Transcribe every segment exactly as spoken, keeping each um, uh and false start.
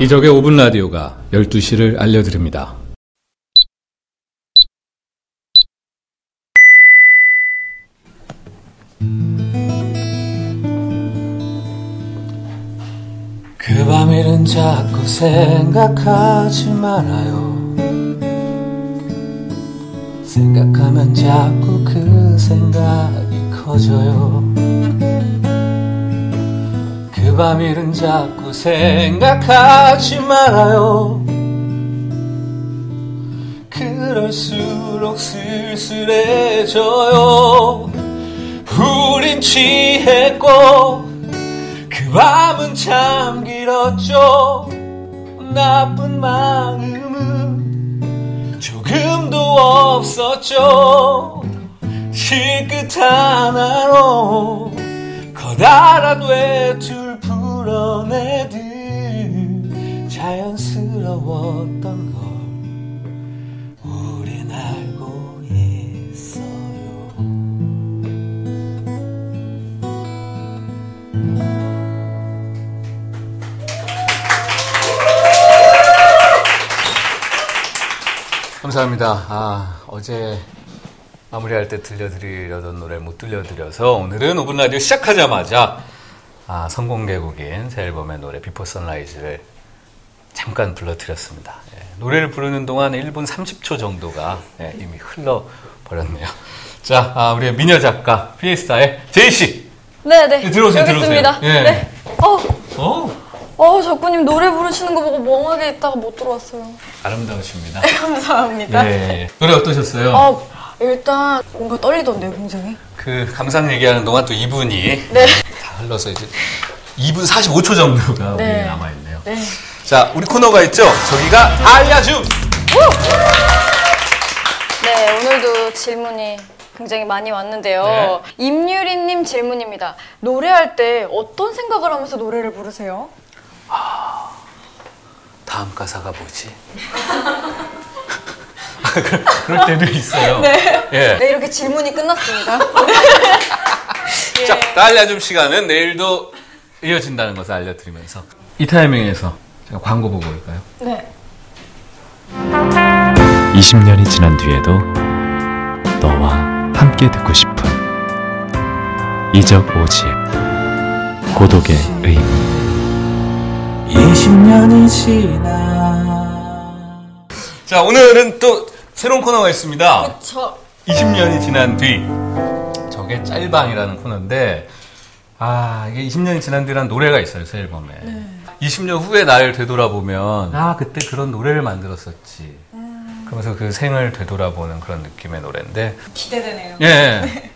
이적의 오븐 라디오가 열두 시를 알려드립니다. 그 밤 일은 자꾸 생각하지 말아요. 생각하면 자꾸 그 생각이 커져요. 그 밤 일은 자꾸 생각하지 말아요. 그럴수록 쓸쓸해져요. 우린 취했고 그 밤은 참 길었죠. 나쁜 마음은 조금도 없었죠. 실끝 하나로 커다란 외출 풀어내듯 자연스러웠던 걸 우린 알고 있어요. 감사합니다. 아, 어제 마무리할 때 들려드리려던 노래 못 들려드려서 오늘은 오븐 라디오 시작하자마자 아, 선공개곡인 새 앨범의 노래 비포 선라이즈를 잠깐 불러드렸습니다. 예, 노래를 부르는 동안 일 분 삼십 초 정도가 예, 이미 흘러버렸네요. 자, 아, 우리의 미녀 작가 피에스타의 제이씨. 네네. 예, 들어오세요. 여기 들어오세요. 있습니다. 예. 네. 어. 어. 어, 작가님 노래 부르시는 거 보고 멍하게 있다가 못 들어왔어요. 아름다우십니다. 감사합니다. 예, 예. 노래 어떠셨어요? 어, 일단 뭔가 떨리던데요, 굉장히. 그 감상 얘기하는 동안 또 이분이 네. 다 흘러서 이제 이 분 사십오 초 정도가 네. 우리 남아있네요. 네. 자, 우리 코너가 있죠? 저기가 네. 알려줌! 네, 오늘도 질문이 굉장히 많이 왔는데요. 네. 임유리님 질문입니다. 노래할 때 어떤 생각을 하면서 노래를 부르세요? 아, 다음 가사가 뭐지? 그럴 때도 있어요. 네. 예. 네, 이렇게 질문이 끝났습니다. 예. 자, 알려줌 시간은 내일도 이어진다는 것을 알려드리면서 이 타이밍에서 제가 광고 보고 올까요? 네. 이십 년이 지난 뒤에도 너와 함께 듣고 싶은 이적 오집 고독의 의미. 이십 년이 지나. 자, 오늘은 또 새로운 코너가 있습니다. 그쵸. 이십 년이 지난 뒤. 저게 짤방이라는 코너인데, 아, 이게 이십 년이 지난 뒤라는 노래가 있어요, 새 앨범에. 네. 이십 년 후의 나를 되돌아보면, 아, 그때 그런 노래를 만들었었지. 음. 그러면서 그 생을 되돌아보는 그런 느낌의 노래인데. 기대되네요. 예.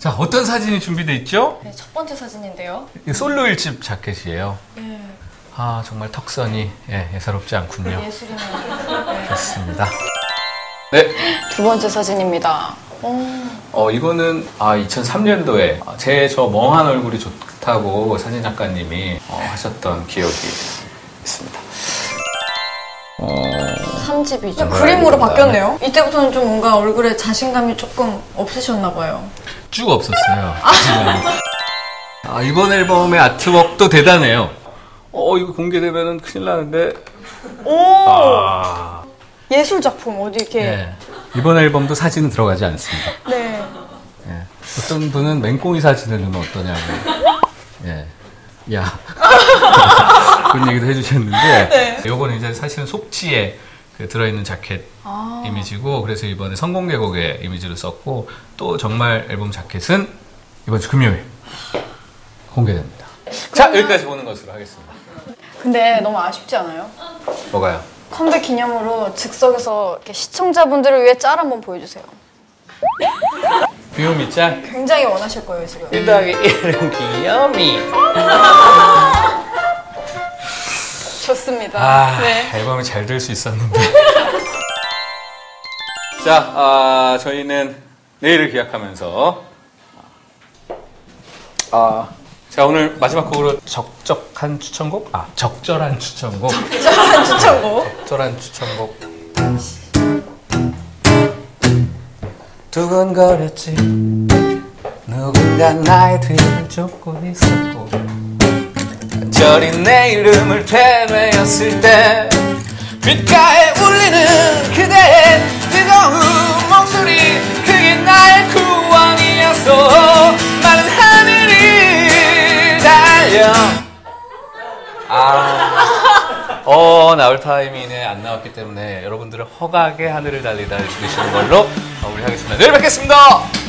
자, 어떤 사진이 준비되어 있죠? 네, 첫 번째 사진인데요. 이 솔로 일집 자켓이에요. 예. 아, 정말 턱선이 예, 예사롭지 않군요. 예술이네요. 좋습니다. 네. 두 번째 사진입니다. 오. 어, 이거는 아, 이천삼 년도에 제 저 멍한 얼굴이 좋다고 사진 작가님이 어, 하셨던 기억이 있습니다. 어... 삼집이죠. 그림으로 바뀌었네요. 이때부터는 좀 뭔가 얼굴에 자신감이 조금 없으셨나 봐요. 쭉 없었어요. 아. 아, 이번 앨범의 아트웍도 대단해요. 어, 이거 공개되면 큰일 나는데. 오! 아. 예술 작품, 어디 이렇게. 네. 이번 앨범도 사진은 들어가지 않습니다. 네. 네. 어떤 분은 맹꽁이 사진을 넣으면 어떠냐고. 예. 네. 야. 그런 얘기도 해주셨는데. 요거는 네. 이제 사실은 속지에 그 들어있는 자켓 아. 이미지고, 그래서 이번에 선공개곡의 이미지를 썼고, 또 정말 앨범 자켓은 이번 주 금요일 공개됩니다. 그러면... 자, 여기까지 보는 것으로 하겠습니다. 근데 너무 아쉽지 않아요? 뭐가요? 컴백 기념으로 즉석에서 이렇게 시청자분들을 위해 짤 한번 보여주세요. 귀요미 짤? 굉장히 원하실 거예요, 지금. 일 더하기 일은 귀요미. 좋습니다. 아, 네. 앨범이 잘 될 수 있었는데. 자, 아, 저희는 내일을 기약하면서 아... 자, 오늘 마지막 곡으로 적적한 추천곡? 아, 적절한 추천곡. 적절한 추천곡. 적절한 추천곡. 두근거렸지. 누군가 나의 뒤를 쫓고 있었고. 이리저리 내 이름을 되뇌었을 때 귓가에 울리는 그대의 뜨거운 목소리, 그게 나의 구원이었어. 나는 하늘을 달려. 아, 어, 나올 타이밍에 안 나왔기 때문에 여러분들은 허각의 하늘을 달리다 들으시는 걸로 마무리하겠습니다. 내일 뵙겠습니다.